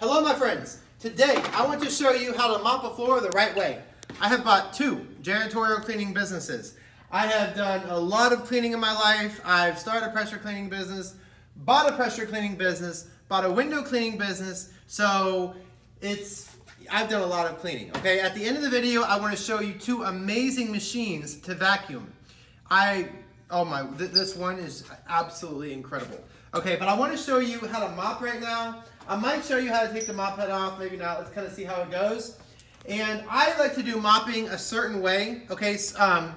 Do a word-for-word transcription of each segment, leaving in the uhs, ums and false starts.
Hello my friends, today I want to show you how to mop a floor the right way. I have bought two janitorial cleaning businesses. I have done a lot of cleaning in my life. I've started a pressure cleaning business, bought a pressure cleaning business, bought a window cleaning business, so it's, I've done a lot of cleaning, okay? At the end of the video, I want to show you two amazing machines to vacuum. I, oh my, th this one is absolutely incredible. Okay, but I want to show you how to mop right now. I might show you how to take the mop head off, maybe not. Let's kind of see how it goes. And I like to do mopping a certain way. Okay, so, um,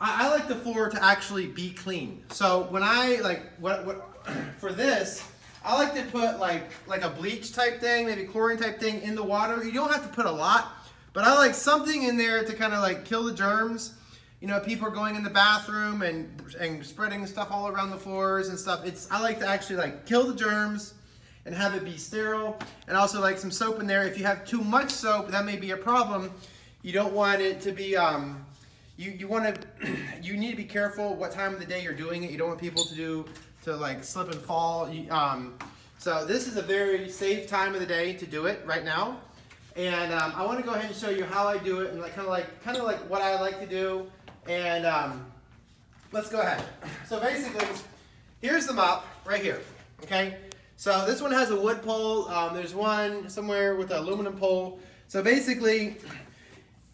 I, I like the floor to actually be clean. So when I like what, what for this, I like to put like like a bleach type thing, maybe chlorine type thing in the water. You don't have to put a lot, but I like something in there to kind of like kill the germs. You know, people are going in the bathroom and and spreading stuff all around the floors and stuff. It's I like to actually like kill the germs and have it be sterile. And also like some soap in there. If you have too much soap, that may be a problem. You don't want it to be um you you want to you need to be careful what time of the day you're doing it. You don't want people to do to like slip and fall. You, um so this is a very safe time of the day to do it right now. And um, I want to go ahead and show you how I do it and like kind of like kind of like what I like to do. And um, let's go ahead. So basically, here's the mop right here, okay? So this one has a wood pole. Um, there's one somewhere with an aluminum pole. So basically,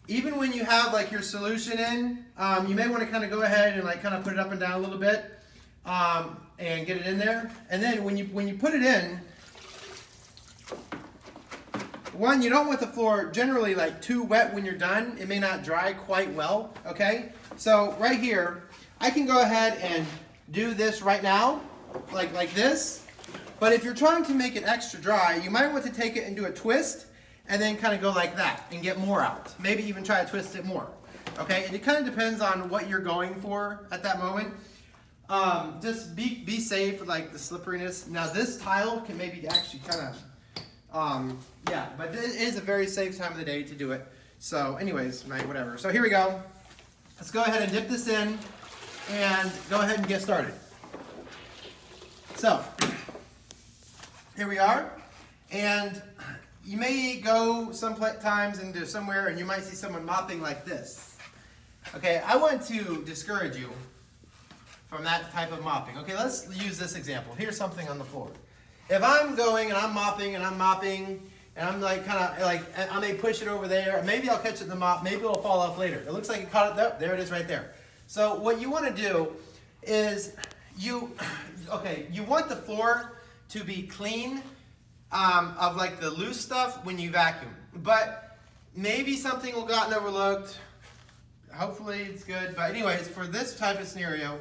even when you have like your solution in, um, you may want to kind of go ahead and like kind of put it up and down a little bit um, and get it in there. And then when you, when you put it in, one, you don't want the floor generally like too wet when you're done. It may not dry quite well, okay? So right here, I can go ahead and do this right now, like, like this. But if you're trying to make it extra dry, you might want to take it and do a twist and then kind of go like that and get more out. Maybe even try to twist it more, okay? And it kind of depends on what you're going for at that moment. Um, just be, be safe with like the slipperiness. Now this tile can maybe actually kind of Um, yeah, but it is a very safe time of the day to do it. So anyways, right, whatever. So here we go. Let's go ahead and dip this in and go ahead and get started. So here we are. And you may go some times into somewhere and you might see someone mopping like this. Okay, I want to discourage you from that type of mopping. Okay, let's use this example. Here's something on the floor. If I'm going and I'm mopping and I'm mopping and I'm like kind of like, I may push it over there. Maybe I'll catch it in the mop. Maybe it'll fall off later. It looks like it caught it up. There it is right there. So what you want to do is you, okay, you want the floor to be clean um, of like the loose stuff when you vacuum. But maybe something will gotten overlooked. Hopefully it's good. But anyways, for this type of scenario,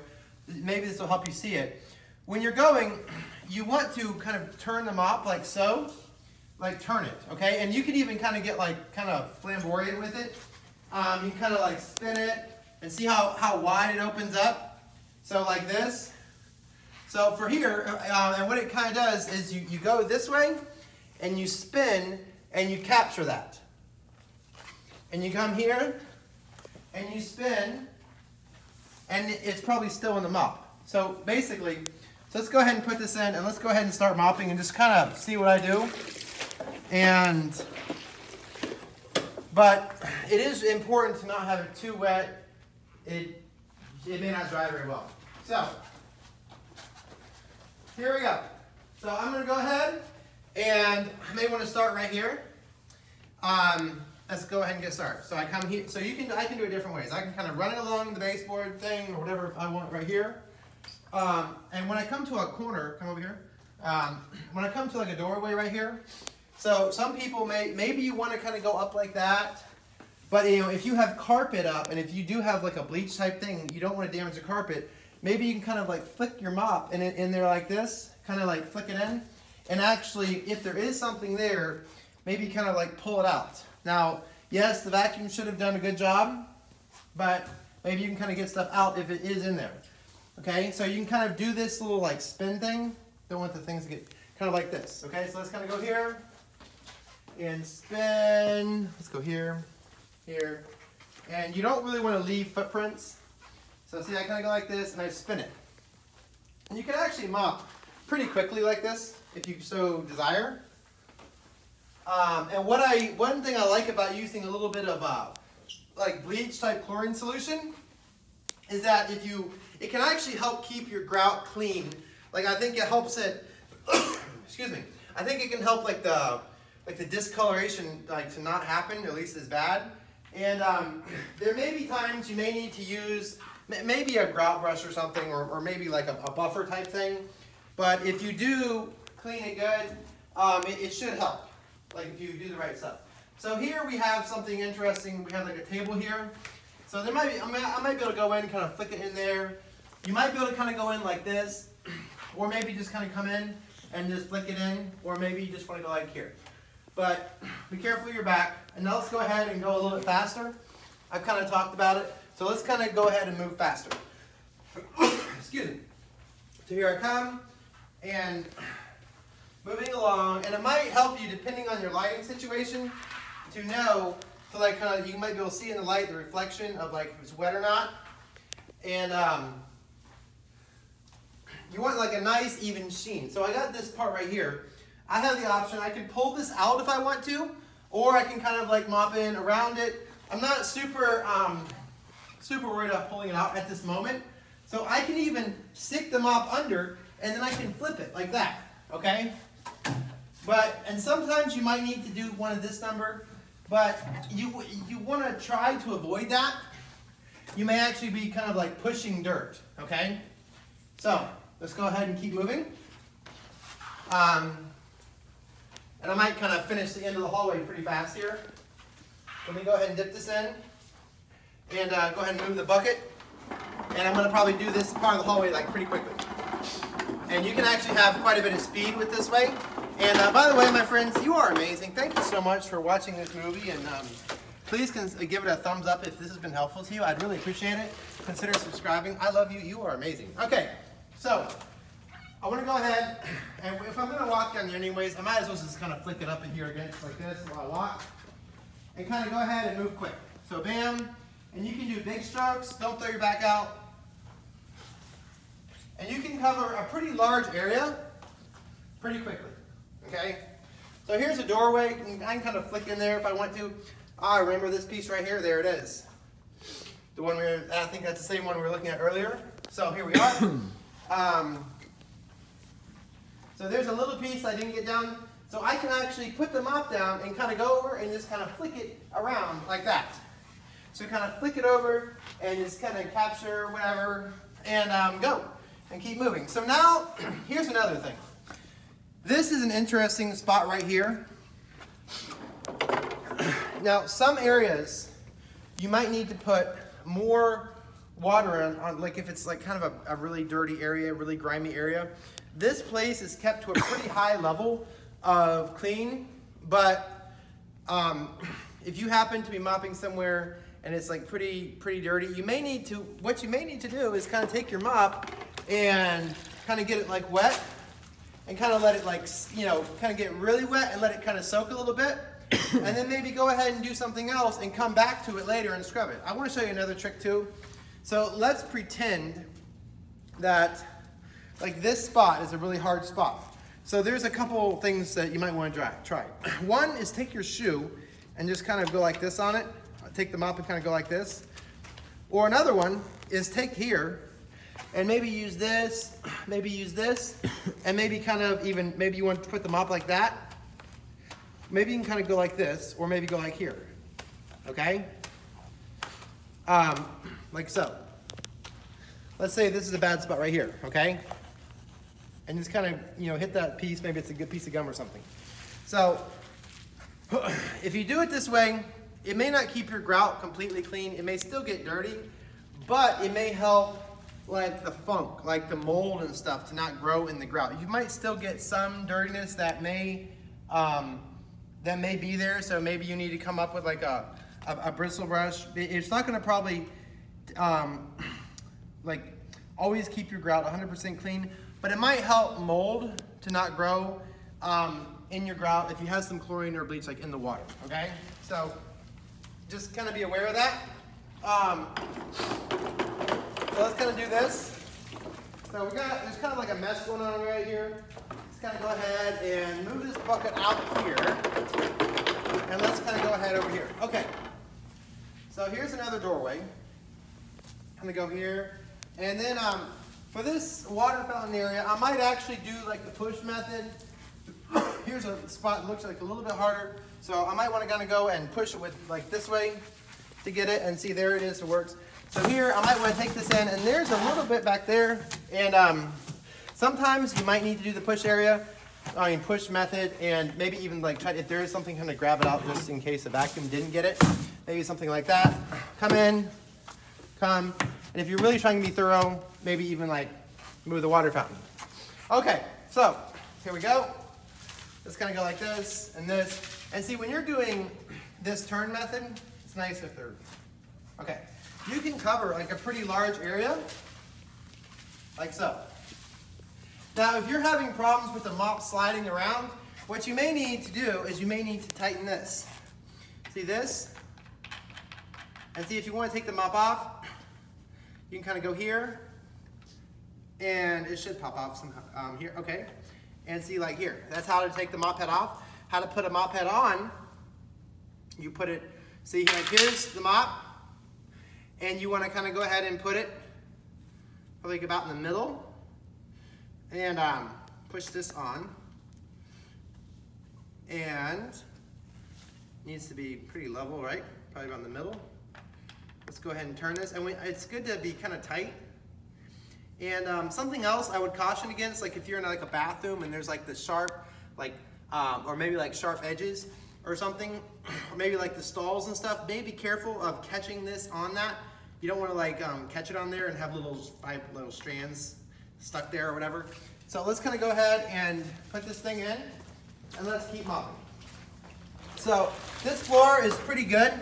maybe this will help you see it. When you're going, you want to kind of turn the mop like so, like turn it, okay? And you can even kind of get like kind of flamboyant with it. Um, you can kind of like spin it and see how, how wide it opens up. So like this. So for here, uh, and what it kind of does is you, you go this way and you spin and you capture that. And you come here and you spin and it's probably still in the mop. So basically, so let's go ahead and put this in and let's go ahead and start mopping and just kind of see what I do. And, but it is important to not have it too wet. It, it may not dry very well. So, here we go. So I'm gonna go ahead and I may wanna start right here. Um, let's go ahead and get started. So I come here, so you can, I can do it different ways. I can kind of run it along the baseboard thing or whatever I want right here. Um, and when I come to a corner, come over here, um, when I come to like a doorway right here, so some people may, maybe you want to kind of go up like that, but you know, if you have carpet up and if you do have like a bleach type thing, you don't want to damage the carpet, maybe you can kind of like flick your mop in, in there like this, kind of like flick it in, and actually if there is something there, maybe kind of like pull it out. Now, yes, the vacuum should have done a good job, but maybe you can kind of get stuff out if it is in there. Okay, so you can kind of do this little like spin thing. Don't want the things to get kind of like this. Okay, so let's kind of go here and spin. Let's go here, here. And you don't really want to leave footprints. So see, I kind of go like this and I spin it. And you can actually mop pretty quickly like this if you so desire. Um, and what I one thing I like about using a little bit of uh, like bleach type chlorine solution is that if you it can actually help keep your grout clean. Like I think it helps it. Excuse me. I think it can help like the like the discoloration like to not happen, at least as bad. And um, there may be times you may need to use maybe a grout brush or something, or, or maybe like a, a buffer type thing. But if you do clean it good, um, it, it should help. Like if you do the right stuff. So here we have something interesting. We have like a table here. So there might be, I might, I might be able to go in and kind of flick it in there. You might be able to kind of go in like this, or maybe just kind of come in and just flick it in, or maybe you just want to go like here. But be careful of your back. And now let's go ahead and go a little bit faster. I've kind of talked about it. So let's kind of go ahead and move faster. Excuse me. So here I come, and moving along, and it might help you, depending on your lighting situation, to know, to like kind of, you might be able to see in the light the reflection of like if it's wet or not. And um, you want like a nice even sheen. So I got this part right here. I have the option, I can pull this out if I want to, or I can kind of like mop in around it. I'm not super, um, super worried about pulling it out at this moment. So I can even stick the mop under, and then I can flip it like that, okay? But, and sometimes you might need to do one of this number, but you, you want to try to avoid that. You may actually be kind of like pushing dirt, okay? So, let's go ahead and keep moving. Um, And I might kind of finish the end of the hallway pretty fast here. Let me go ahead and dip this in. And uh, go ahead and move the bucket. And I'm going to probably do this part of the hallway like pretty quickly. And you can actually have quite a bit of speed with this way. And uh, by the way, my friends, you are amazing. Thank you so much for watching this movie. And um, please give it a thumbs up if this has been helpful to you. I'd really appreciate it. Consider subscribing. I love you. You are amazing. Okay, so I want to go ahead, and if I'm going to walk down there anyways, I might as well just kind of flick it up in here again, like this, while I walk, and kind of go ahead and move quick. So bam, and you can do big strokes, don't throw your back out. And you can cover a pretty large area pretty quickly, okay? So here's a doorway, and I can kind of flick in there if I want to. Ah, I remember this piece right here, there it is. The one we were, I think that's the same one we were looking at earlier. So here we are. Um, So there's a little piece I didn't get down. So I can actually put the mop down and kind of go over and just kind of flick it around like that. So kind of flick it over and just kind of capture whatever and um, go and keep moving. So now here's another thing. This is an interesting spot right here. Now some areas you might need to put more water on, on like if it's like kind of a, a really dirty area, really grimy area. This place is kept to a pretty high level of clean, but um, if you happen to be mopping somewhere and it's like pretty pretty dirty, you may need to, what you may need to do is kind of take your mop and kind of get it like wet and kind of let it like, you know, kind of get really wet and let it kind of soak a little bit and then maybe go ahead and do something else and come back to it later and scrub it. I want to show you another trick too. So let's pretend that like this spot is a really hard spot. So there's a couple things that you might want to try. One is take your shoe and just kind of go like this on it. Take the mop and kind of go like this. Or another one is take here and maybe use this, maybe use this, and maybe kind of even, maybe you want to put the mop like that. Maybe you can kind of go like this or maybe go like here, okay? Um, like so. Let's say this is a bad spot right here, okay? And just kind of, you know, hit that piece. Maybe it's a good piece of gum or something. So if you do it this way, it may not keep your grout completely clean. It may still get dirty, but it may help like the funk, like the mold and stuff to not grow in the grout. You might still get some dirtiness that may, um, that may be there. So maybe you need to come up with like a, a, a bristle brush. It's not gonna probably um, like always keep your grout one hundred percent clean, but it might help mold to not grow um, in your grout if you have some chlorine or bleach like in the water, okay? So just kind of be aware of that. Um, so let's kind of do this. So we got, there's kind of like a mess going on right here. It's Just kind of go ahead and move this bucket out here. And let's kind of go ahead over here. Okay. So here's another doorway. I'm going to go here. And then um, for this water fountain area, I might actually do like the push method. Here's a spot that looks like a little bit harder. So I might want to kind of go and push it with like this way to get it. And see, there it is. It works. So here, I might want to take this in. And there's a little bit back there. And um, sometimes you might need to do the push area, I mean push method, and maybe even like try, if there is something, kind of grab it out just in case the vacuum didn't get it. Maybe something like that. Come in, come. And if you're really trying to be thorough, maybe even like move the water fountain. Okay, so here we go. Let's kind of go like this and this. And see, when you're doing this turn method, it's nice if they're, okay. You can cover like a pretty large area, like so. Now, if you're having problems with the mop sliding around, what you may need to do is you may need to tighten this. See this? And see, if you want to take the mop off, you can kind of go here, and it should pop off somehow, um, here, okay. And see, like here, that's how to take the mop head off. How to put a mop head on, you put it, see, like here's the mop. And you want to kind of go ahead and put it probably about in the middle and um, push this on. And it needs to be pretty level, right? Probably about in the middle. Let's go ahead and turn this. And we, it's good to be kind of tight. And um, something else I would caution against, like if you're in like a bathroom and there's like the sharp, like, um, or maybe like sharp edges or something, or maybe like the stalls and stuff, maybe be careful of catching this on that. You don't want to like um, catch it on there and have little five little strands stuck there or whatever. So let's kind of go ahead and put this thing in and let's keep mopping. So this floor is pretty good,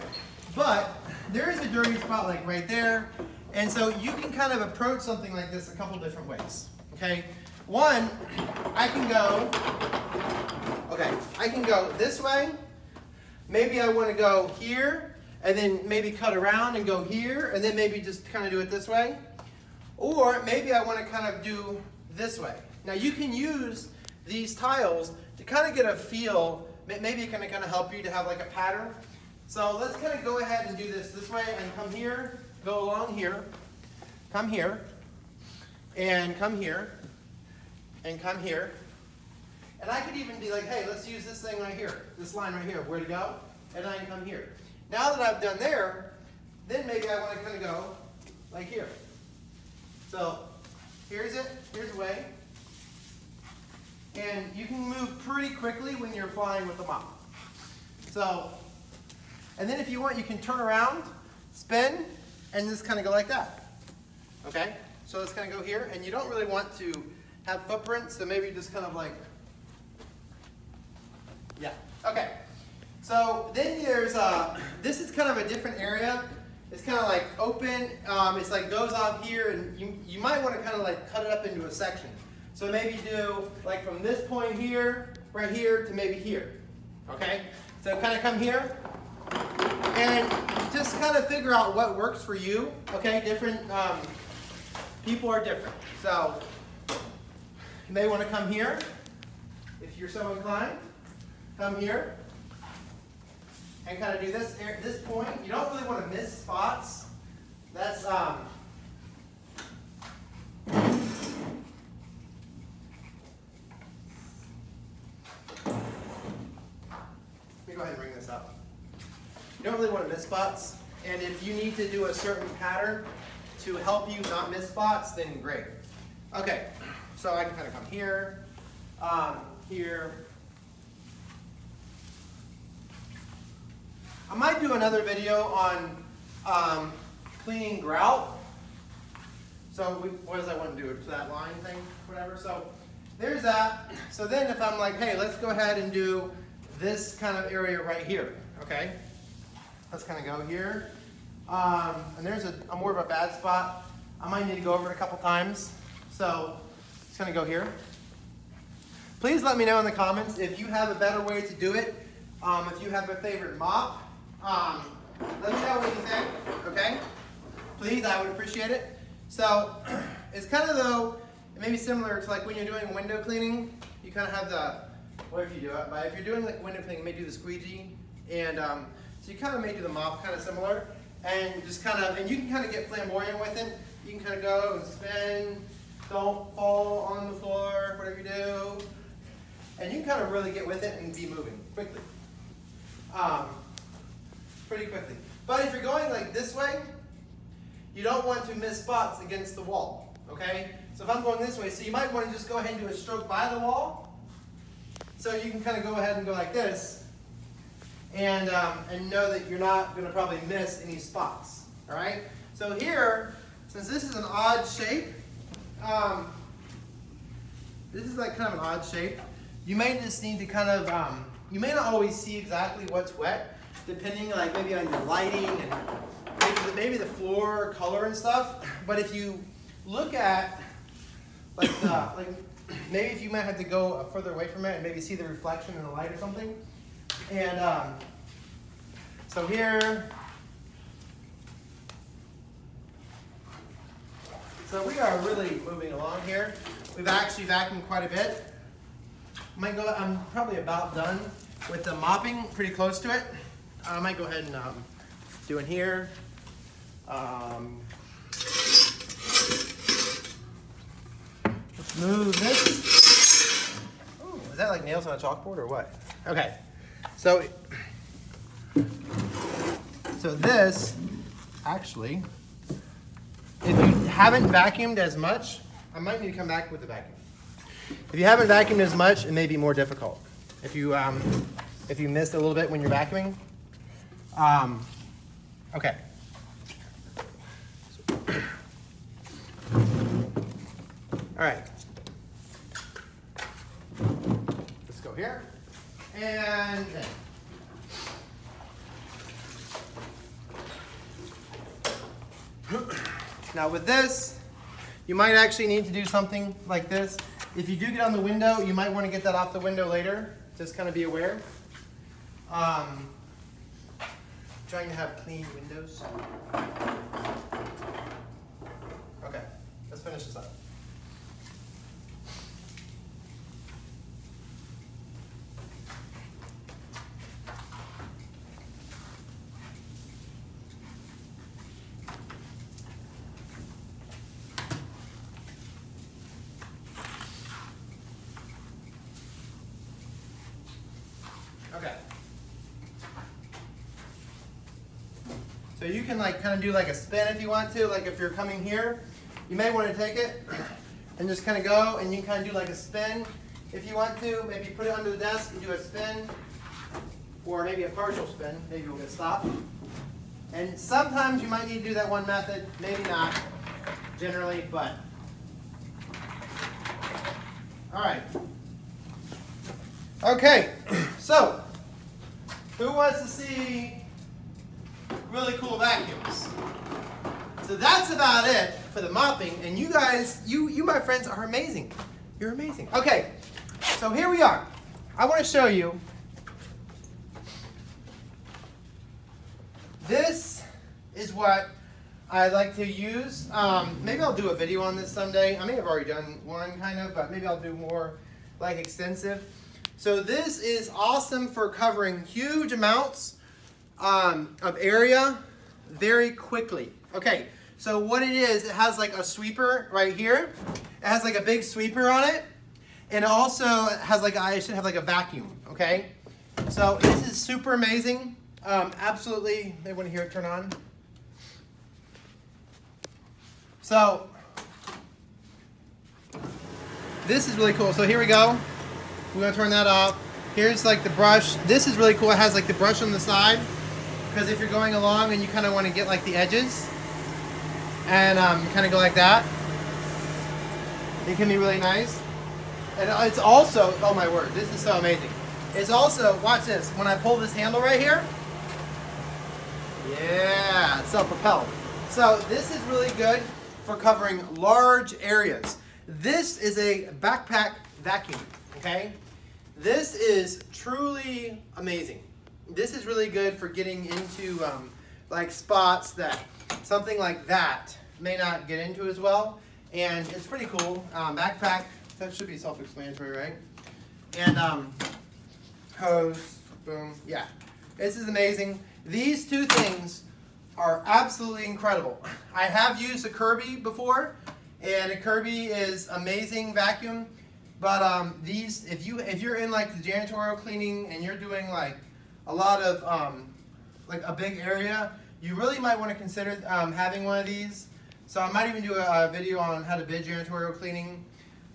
but there is a dirty spot like right there. And so you can kind of approach something like this a couple different ways, okay? One, I can go, okay, I can go this way. Maybe I want to go here and then maybe cut around and go here and then maybe just kind of do it this way. Or maybe I want to kind of do this way. Now you can use these tiles to kind of get a feel, maybe it can kind of help you to have like a pattern. So let's kind of go ahead and do this this way and come here, go along here, come here, and come here, and come here. And I could even be like, hey, let's use this thing right here, this line right here, where to go, and I can come here. Now that I've done there, then maybe I want to kind of go like here. So here's it, here's the way. And you can move pretty quickly when you're flying with the mop. So, and then if you want, you can turn around, spin, and just kind of go like that. Okay, so let's kind of go here, and you don't really want to have footprints, so maybe just kind of like, yeah, okay. So then there's, uh, this is kind of a different area. It's kind of like open, um, it's like goes off here, and you, you might want to kind of like cut it up into a section. So maybe do like from this point here, right here to maybe here, okay? So kind of come here, and just kind of figure out what works for you, okay? Different, um, people are different. So you may want to come here, if you're so inclined. Come here and kind of do this at this point. You don't really want to miss spots. That's um let me go ahead and bring this up. You don't really want to miss spots, and if you need to do a certain pattern to help you not miss spots, then great. Okay, so I can kind of come here, um, here. I might do another video on um, cleaning grout. So we, what does I want to do to that line thing, whatever. So there's that. So then if I'm like, hey, let's go ahead and do this kind of area right here, okay? Let's kind of go here. Um, and there's a, a more of a bad spot. I might need to go over it a couple times. So let's kind of go here. Please let me know in the comments if you have a better way to do it. Um, if you have a favorite mop. Um, let me know what you think, okay? Please, I would appreciate it. So, it's kind of though, it may be similar to like when you're doing window cleaning, you kind of have the, what if you do it, but if you're doing like window cleaning, you may do the squeegee, and um, so you kind of may do the mop kind of similar, and just kind of, and you can kind of get flamboyant with it. You can kind of go and spin, don't fall on the floor, whatever you do, and you can kind of really get with it and be moving quickly, um, pretty quickly. But if you're going like this way, you don't want to miss spots against the wall, okay? So if I'm going this way, so you might want to just go ahead and do a stroke by the wall, so you can kind of go ahead and go like this, and um, and know that you're not going to probably miss any spots, all right? So here, since this is an odd shape, um, this is like kind of an odd shape, you may just need to kind of, um, you may not always see exactly what's wet, depending like maybe on your lighting and maybe the, maybe the floor color and stuff, but if you look at, like, the, like maybe if you might have to go further away from it and maybe see the reflection in the light or something, and um, so here, so we are really moving along here. We've actually vacuumed quite a bit. I might go, I'm probably about done with the mopping, pretty close to it. I might go ahead and um, do in here. Um, let's move this. Ooh, is that like nails on a chalkboard or what? Okay, so, so this actually, if you haven't vacuumed as much, I might need to come back with the vacuum. If you haven't vacuumed as much, it may be more difficult. If you um, if you missed a little bit when you're vacuuming, um, okay. All right, let's go here and then. Now with this, you might actually need to do something like this. If you do get on the window, you might want to get that off the window later. Just kind of be aware. Um, trying to have clean windows. Okay, let's finish this up. So you can like kind of do like a spin if you want to, like if you're coming here, you may want to take it and just kind of go and you kind of do like a spin if you want to, maybe put it under the desk and do a spin or maybe a partial spin, maybe we'll get stopped. And sometimes you might need to do that one method, maybe not generally, but. All right. Okay, so who wants to see really cool vacuums? So that's about it for the mopping, and you guys, you you my friends are amazing. You're amazing. Okay, so here we are. I want to show you this is what I like to use. Um, maybe I'll do a video on this someday. I may have already done one kind of, but maybe I'll do more like extensive. So this is awesome for covering huge amounts Um, of area very quickly. Okay, so what it is, it has like a sweeper right here. It has like a big sweeper on it. And it also has like, I should have like a vacuum, okay? So this is super amazing. Um, absolutely, they want to hear it turn on. So, this is really cool. So here we go. We're gonna turn that off. Here's like the brush. This is really cool. It has like the brush on the side. Because if you're going along and you kind of want to get like the edges and um, kind of go like that, it can be really nice. And it's also, oh my word, this is so amazing. It's also, watch this, when I pull this handle right here, yeah, it's self-propelled. So this is really good for covering large areas. This is a backpack vacuum, okay? This is truly amazing. This is really good for getting into um, like spots that something like that may not get into as well. And it's pretty cool. Um, backpack, that should be self-explanatory, right? and um, hose, boom, yeah. This is amazing. These two things are absolutely incredible. I have used a Kirby before, and a Kirby is amazing vacuum, but um, these, if, you, if you're in like the janitorial cleaning and you're doing like a lot of, um, like a big area, you really might want to consider um, having one of these. So I might even do a, a video on how to bid janitorial cleaning.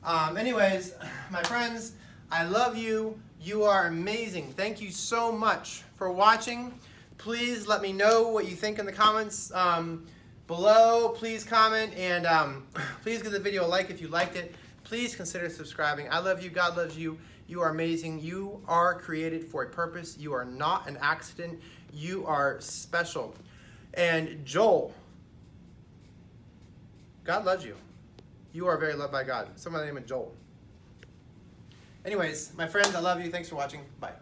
Um, anyways, my friends, I love you. You are amazing. Thank you so much for watching. Please let me know what you think in the comments um, below. Please comment, and um, please give the video a like if you liked it. Please consider subscribing. I love you. God loves you. You are amazing. You are created for a purpose. You are not an accident. You are special. And Joel, God loves you. You are very loved by God. Someone by the name of Joel. Anyways, my friends, I love you. Thanks for watching. Bye.